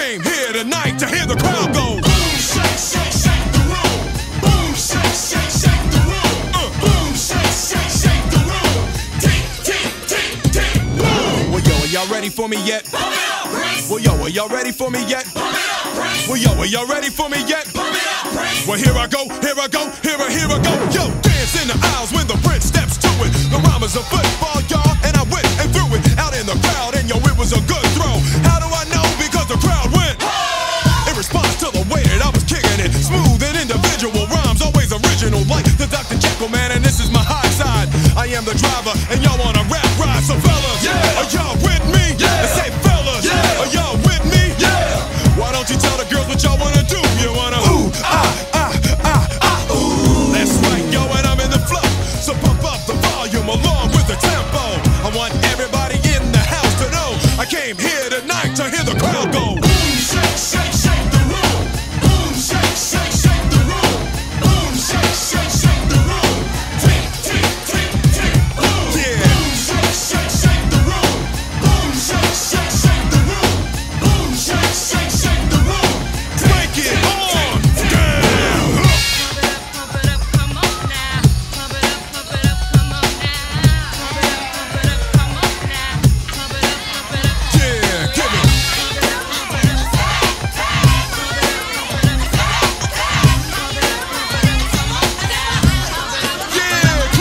came here tonight to hear the crowd go. Boom, shake, shake, shake the room. Boom, shake, shake, shake the room. Boom, shake, shake, shake the room. Tick, tick, tick, tick, boom. Well, yo, are y'all ready for me yet? Pump it up, Prince. Well, yo, are y'all ready for me yet? Pump it up, Prince. Well, yo, are y'all ready for me yet? Pump it up, Prince. Well, here I go, here I go, here I go. Yo, dance in the aisles when the Prince steps to it. The rhyme is a football, y'all, and I went and threw it out in the crowd, and yo, it was a good throw. How do I know? Because the crowd went in response to the way that I was kicking it. Smooth and individual rhymes, always original, like the Dr. Jekyll man, and this is my high side. I am the driver, and y'all on a rap ride. So fellas, yeah, are y'all with me? Yeah. And say fellas, yeah, are y'all with me? Yeah. Why don't you tell the girls what y'all wanna do? You wanna ooh, ah, ooh. That's right, yo, and I'm in the flow. So pump up the volume along with the tempo. I want everybody in the house to know I came here tonight to hear the crowd go. Boom, shake, shake, shake the room. Boom, shake, shake, shake the room. Boom, shake, shake, shake the room. Tick, tick, tick, tick, boom. Yeah. Boom, shake, shake, shake the room. Boom, shake, shake, shake the room. Boom, shake, shake, shake the room. Break it on down. Pump it up, come on now. Pump it up, come on now. Pump it up, come on now. Pump it up, yeah, give me. Yeah, come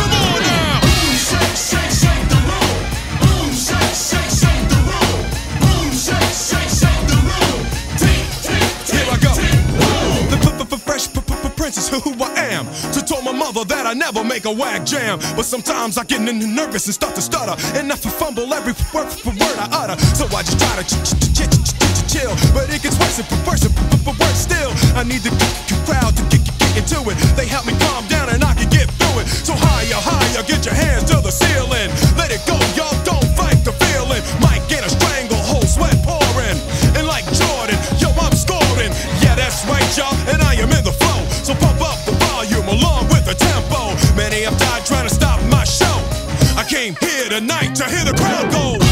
on now. Boom, shake, shake, shake the room. Boom, shake, shake, shake the room. Boom, shake, shake, shake the room. Tick, tick, tick, Here I go. Tick, boom. The fresh Prince is who I am. So told my mother that I never make a whack jam, but sometimes I get nervous and start to stutter, and I fumble every word I utter. So I just try to chill, but it gets worse and worse still. I need the crowd to get into it. They help me calm down and I can get through it. So higher, higher, get your hands to the ceiling. Let it go, y'all, don't fight the feeling. Might get a stranglehold, sweat pouring, and like Jordan, yo, I'm scoring. Yeah, that's right, y'all, and I am in the flow. So pump up the volume along with the tempo. Many have died trying to stop my show. I came here tonight to hear the crowd go.